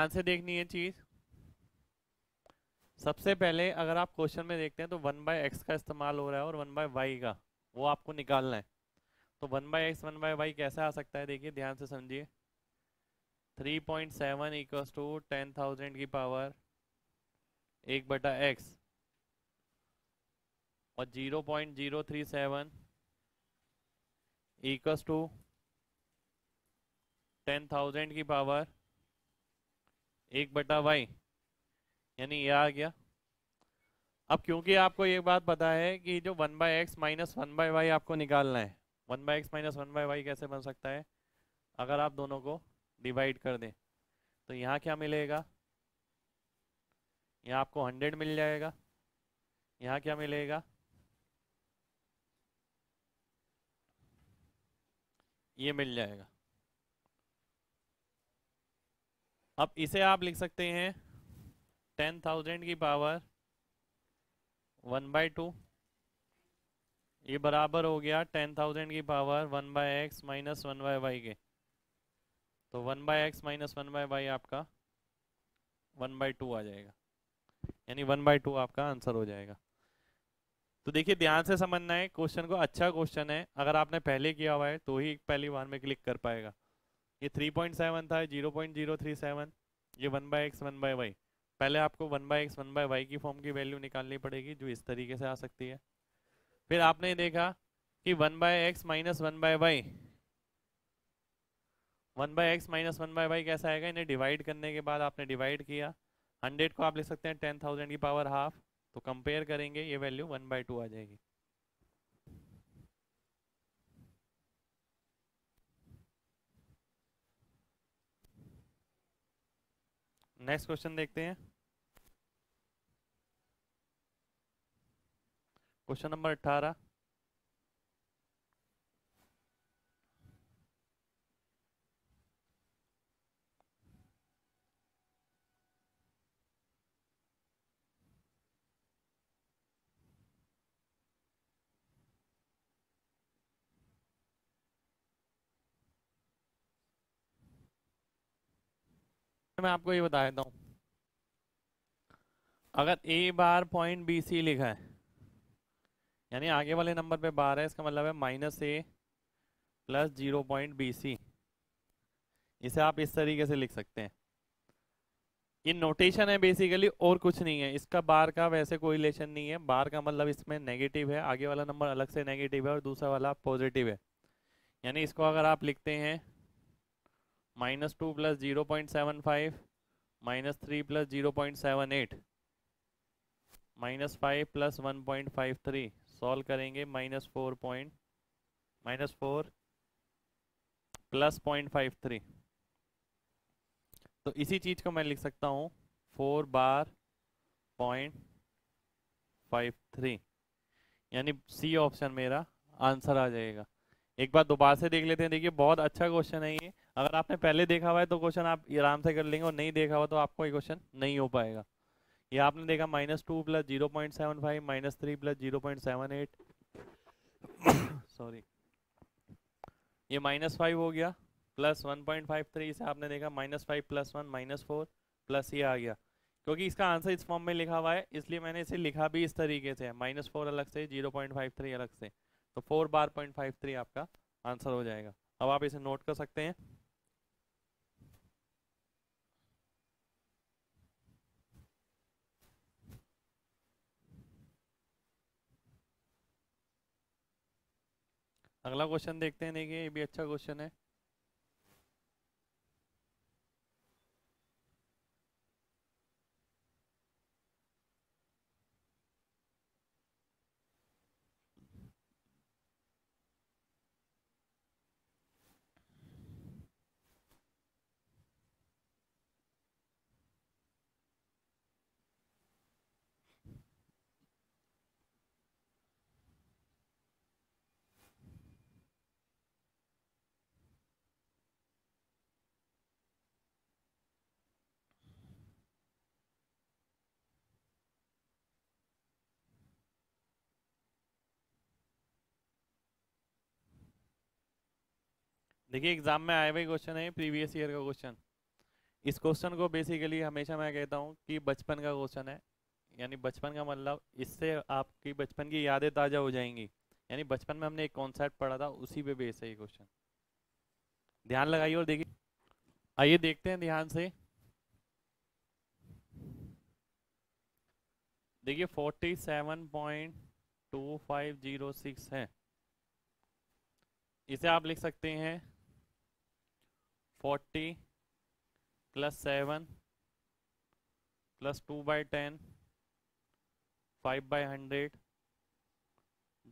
ध्यान से देखनी है चीज। सबसे पहले अगर आप क्वेश्चन में देखते हैं तो 1/x का इस्तेमाल हो रहा है और 1/y का, वो आपको निकालना है। तो 1/x 1/y कैसे आ सकता है, देखिए ध्यान से समझिए। 3.7 इक्वल्स टू 10,000 की पावर 1/x और 0.037 इक्वल्स टू 10,000 की पावर 1/y, यानी यह आ गया। अब क्योंकि आपको ये बात पता है कि जो 1/x माइनस 1/y आपको निकालना है, 1/x माइनस 1/y कैसे बन सकता है, अगर आप दोनों को डिवाइड कर दें तो यहाँ क्या मिलेगा, यहाँ आपको 100 मिल जाएगा, यहाँ क्या मिलेगा, ये मिल जाएगा। अब इसे आप लिख सकते हैं 10,000 की पावर 1/2, ये बराबर हो गया 10,000 की पावर 1/x माइनस 1/y के। तो 1/x माइनस 1/y आपका 1/2 आ जाएगा, यानी 1/2 आपका आंसर हो जाएगा। तो देखिए ध्यान से समझना है क्वेश्चन को, अच्छा क्वेश्चन है। अगर आपने पहले किया हुआ है तो ही पहली बार में क्लिक कर पाएगा। ये 3.7 था, 0.037, ये 1/x 1/y। पहले आपको 1/x 1/y की फॉर्म की वैल्यू निकालनी पड़ेगी जो इस तरीके से आ सकती है। फिर आपने देखा कि 1/x minus 1/y, 1/x minus 1/y कैसा आएगा, इन्हें डिवाइड करने के बाद आपने डिवाइड किया। 100 को आप लिख सकते हैं 10,000 की पावर हाफ, तो कंपेयर करेंगे, ये वैल्यू 1/2 आ जाएगी। नेक्स्ट क्वेश्चन देखते हैं, क्वेश्चन नंबर 18। मैं आपको ये बता देता हूं, अगर a बार पॉइंट BC लिखा है यानी आगे वाले नंबर पे बार है, इसका मतलब है माइनस a प्लस 0.BC। इसे आप इस तरीके से लिख सकते हैं, ये नोटेशन है बेसिकली और कुछ नहीं है। इसका बार का वैसे कोई रिलेशन नहीं है, बार का मतलब इसमें नेगेटिव है, आगे वाला नंबर अलग से नेगेटिव है और दूसरा वाला पॉजिटिव है। यानी इसको अगर आप लिखते हैं -2 प्लस 0.75 -3 प्लस 0.78 -5 प्लस 1.53, सॉल्व करेंगे -4 प्लस 0.53। तो इसी चीज को मैं लिख सकता हूँ 4 बार 0.53, यानी सी ऑप्शन मेरा आंसर आ जाएगा। एक बार दोबारा से देख लेते हैं, देखिए बहुत अच्छा क्वेश्चन है ये। अगर आपने पहले देखा हुआ है तो क्वेश्चन आप आराम से कर लेंगे, और नहीं देखा हुआ तो आपको ये क्वेश्चन नहीं हो पाएगा। ये आपने देखा -2 प्लस 0.75 -3 प्लस 0.78 सॉरी, ये -5 हो गया प्लस 1.53, इसे आपने देखा -5 प्लस 1 -4 प्लस ये आ गया। क्योंकि इसका आंसर इस फॉर्म में लिखा हुआ है इसलिए मैंने इसे लिखा भी इस तरीके से है, -4 अलग से, 0.53 अलग से। तो 4 बार 0.53 आपका आंसर हो जाएगा। अब आप इसे नोट कर सकते हैं। अगला क्वेश्चन देखते हैं, देखिए ये भी अच्छा क्वेश्चन है। देखिए एग्जाम में आए हुए क्वेश्चन है, प्रीवियस ईयर का क्वेश्चन। इस क्वेश्चन को बेसिकली हमेशा मैं कहता हूँ कि बचपन का क्वेश्चन है, यानी बचपन का मतलब इससे आपकी बचपन की यादें ताज़ा हो जाएंगी। यानी बचपन में हमने एक कॉन्सेप्ट पढ़ा था, उसी पे बेस है ये क्वेश्चन। ध्यान लगाइए और देखिए, आइए देखते हैं ध्यान से। देखिए 47.2506 है, इसे आप लिख सकते हैं 40 + 7 + 2/10 5/100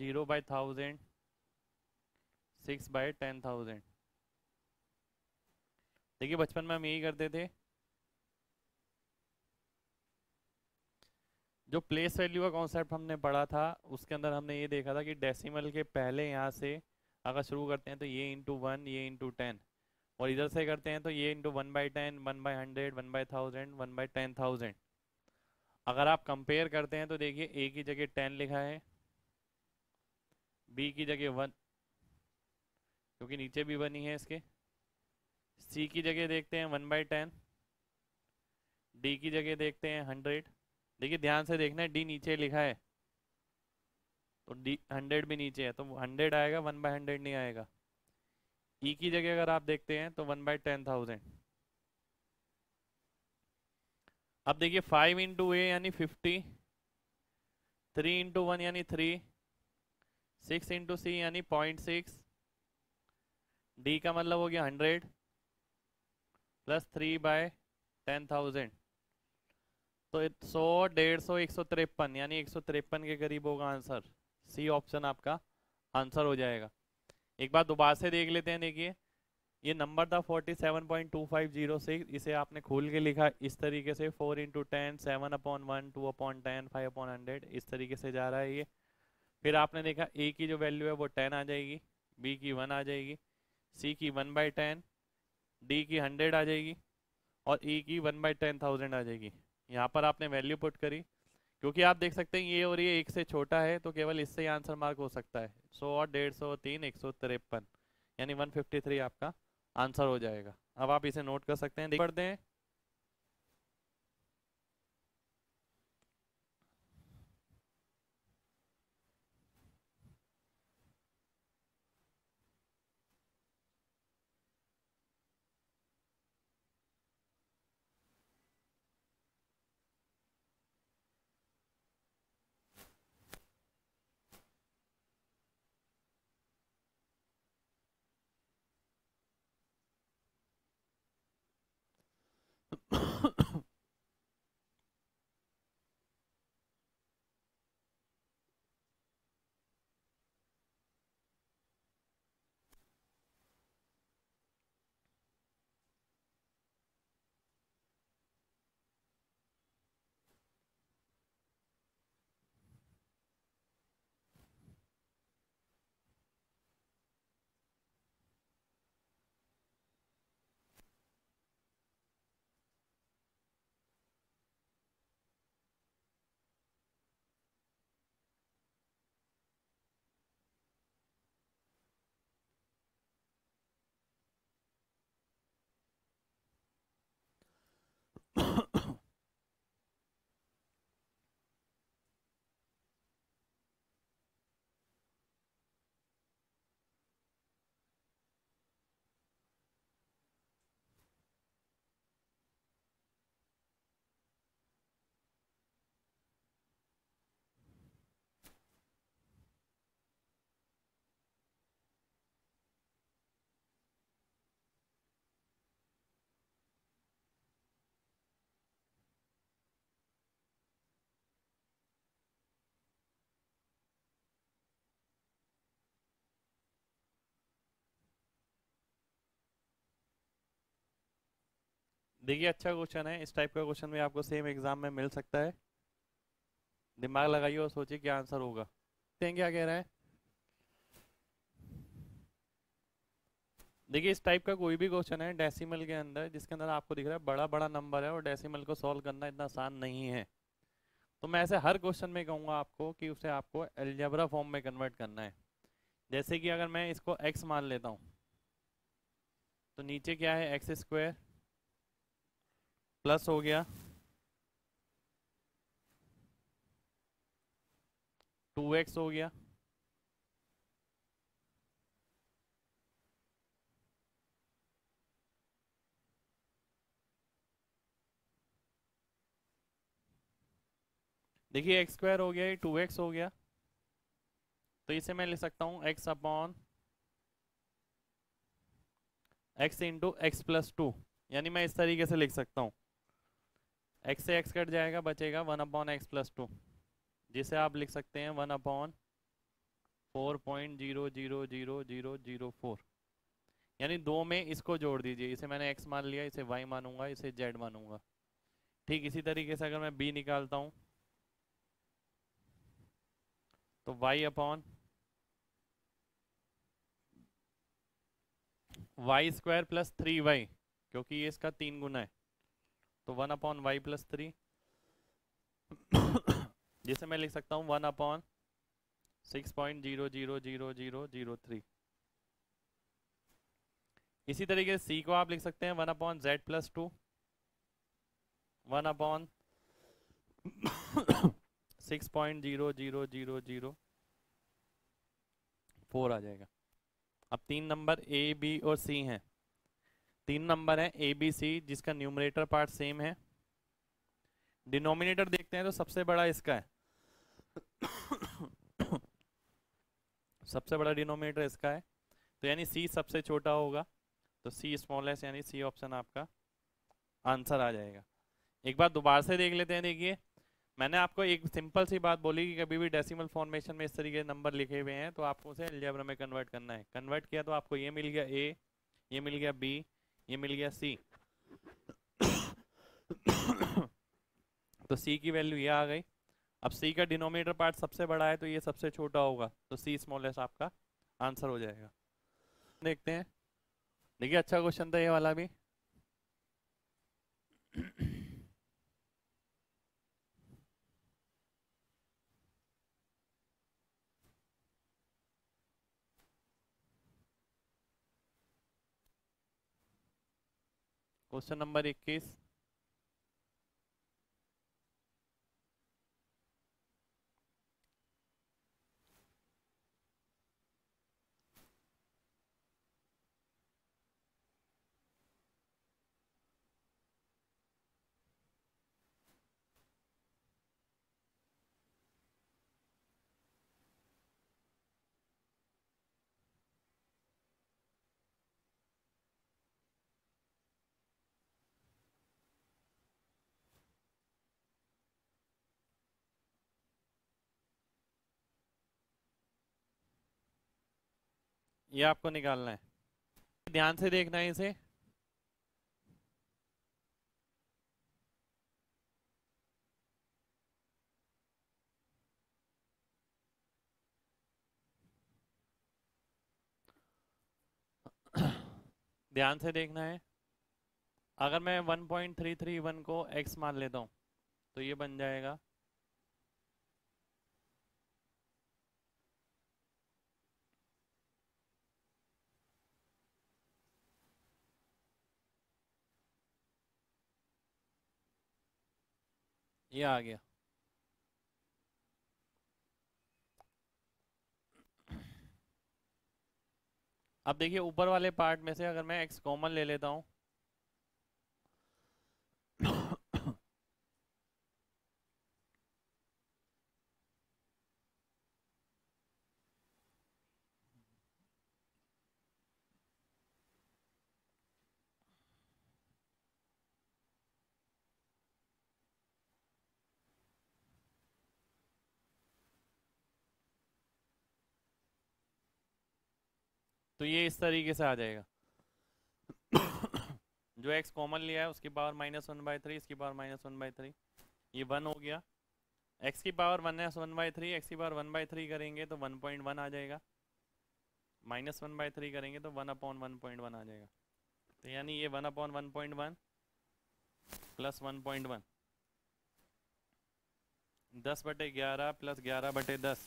0/1000 6/10000। देखिए बचपन में हम यही करते थे, जो प्लेस वैल्यू का कॉन्सेप्ट हमने पढ़ा था उसके अंदर हमने ये देखा था कि डेसिमल के पहले यहाँ से अगर शुरू करते हैं तो ये × 1, ये × 10, और इधर से करते हैं तो ये × 1/10, 1/100, 1/1000, 1/10000। अगर आप कंपेयर करते हैं तो देखिए ए की जगह 10 लिखा है, बी की जगह 1 क्योंकि नीचे भी 1 ही है इसके, सी की जगह देखते हैं 1/10, डी की जगह देखते हैं 100। देखिए ध्यान से देखना है, डी नीचे लिखा है तो डी 100 भी नीचे है, तो 100 आएगा, 1/100 नहीं आएगा। ई की जगह अगर आप देखते हैं तो 1/10000। अब देखिए 5 × a यानी 50, 3 × 1 यानी 3, 6 × c यानी 0.6, डी का मतलब हो गया 100 प्लस 3/10000, तो 100, 150, 153 यानी 153 के करीब होगा आंसर। सी ऑप्शन आपका आंसर हो जाएगा। एक बार दोबारा से देख लेते हैं। देखिए ये नंबर था 47.2506, इसे आपने खोल के लिखा इस तरीके से 4 × 10, 7/1, 2/10, 5/100, इस तरीके से जा रहा है ये। फिर आपने देखा ए की जो वैल्यू है वो 10 आ जाएगी, बी की 1 आ जाएगी, सी की 1/10, डी की 100 आ जाएगी और ई की 1/10000 आ जाएगी। यहाँ पर आपने वैल्यू पुट करी, क्योंकि आप देख सकते हैं ये और ये 1 से छोटा है तो केवल इससे आंसर मार्क हो सकता है। 100, 150, 3, 153 यानी 153 आपका आंसर हो जाएगा। अब आप इसे नोट कर सकते हैं, देख पढ़ते हैं। देखिए अच्छा क्वेश्चन है, इस टाइप का क्वेश्चन भी आपको सेम एग्जाम में मिल सकता है। दिमाग लगाइए और सोचिए क्या आंसर होगा। देखते हैं क्या कह रहा है। देखिए इस टाइप का कोई भी क्वेश्चन है डेसिमल के अंदर, जिसके अंदर आपको दिख रहा है बड़ा बड़ा नंबर है और डेसिमल को सॉल्व करना इतना आसान नहीं है, तो मैं ऐसे हर क्वेश्चन में कहूँगा आपको कि उसे आपको अलजेब्रा फॉर्म में कन्वर्ट करना है। जैसे कि अगर मैं इसको x मान लेता हूँ तो नीचे क्या है, x स्क्वायर प्लस हो गया 2x हो गया, देखिए एक्स स्क्वायर हो गया, 2x हो गया, तो इसे मैं ले सकता हूं x upon x into x plus 2, यानी मैं इस तरीके से लिख सकता हूं x से x कट जाएगा, बचेगा 1 अपॉन एक्स प्लस 2, जिसे आप लिख सकते हैं 1 अपॉन 4.000004, यानी 2 में इसको जोड़ दीजिए, इसे मैंने x मान लिया, इसे y मानूंगा, इसे z मानूंगा। ठीक इसी तरीके से अगर मैं b निकालता हूँ तो y upon Y square plus 3y, क्योंकि ये इसका 3 गुना है, तो 1 अपॉन वाई प्लस 3, जिसे मैं लिख सकता हूँ 1 अपॉन 6.000003। इसी तरीके से c को आप लिख सकते हैं 1 अपॉन जेड प्लस 2, 1 अपॉन 6.000004 आ जाएगा। अब 3 नंबर a, b और c हैं, 3 नंबर हैं a, b, c, जिसका न्यूमरेटर पार्ट सेम है, डिनोमिनेटर देखते हैं तो सबसे बड़ा इसका है, सबसे बड़ा डिनोमिनेटर इसका है, तो यानी c सबसे छोटा होगा, तो c स्मॉलेस्ट, यानी c ऑप्शन आपका आंसर आ जाएगा। एक बार दोबारा से देख लेते हैं। देखिए मैंने आपको एक सिंपल सी बात बोली कि कभी भी डेसिमल फॉर्मेशन में इस तरीके के नंबर लिखे हुए हैं तो आपको उसे अलजेब्रा में कन्वर्ट करना है। कन्वर्ट किया तो आपको ये मिल गया a, ये मिल गया b, ये मिल गया c, तो c की वैल्यू ये आ गई। अब c का डिनोमिनेटर पार्ट सबसे बड़ा है तो ये सबसे छोटा होगा, तो c स्मॉलेस्ट आपका आंसर हो जाएगा। देखते हैं, देखिए अच्छा क्वेश्चन था ये वाला भी। क्वेश्चन नंबर 21, ये आपको निकालना है, ध्यान से देखना है इसे। ध्यान से देखना है। अगर मैं 1.331 को x मान लेता हूँ तो ये बन जाएगा अब देखिए ऊपर वाले पार्ट में से अगर मैं एक्स कॉमन ले लेता हूं तो ये इस तरीके से आ जाएगा। जो x कॉमन लिया है उसकी पावर -1/3, इसकी पावर -1/3, ये 1 हो गया। x की पावर 1 है 1/3, x की पावर 1/3 करेंगे तो 1.1 आ जाएगा, -1/3 करेंगे तो 1/1.1 आ जाएगा, तो यानी ये 1/1.1 प्लस 1.1, 10/11 प्लस 11/10,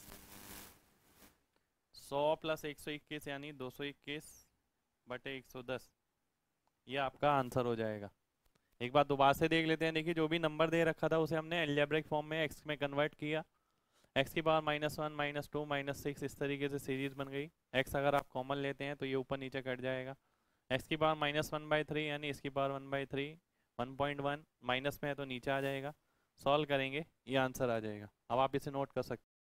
100 प्लस 121 यानी 221/110, ये आपका आंसर हो जाएगा। एक बार दोबारा से देख लेते हैं। देखिए जो भी नंबर दे रखा था उसे हमने एलजेब्रिक फॉर्म में एक्स में कन्वर्ट किया, एक्स की पावर -1 -2 -6 इस तरीके से सीरीज बन गई। एक्स अगर आप कॉमन लेते हैं तो ये ऊपर नीचे कट जाएगा। एक्स की पावर -1/3 यानी इसकी पावर 1/3, 1.1 माइनस में है तो नीचे आ जाएगा। सॉल्व करेंगे ये आंसर आ जाएगा। अब आप इसे नोट कर सकते हैं।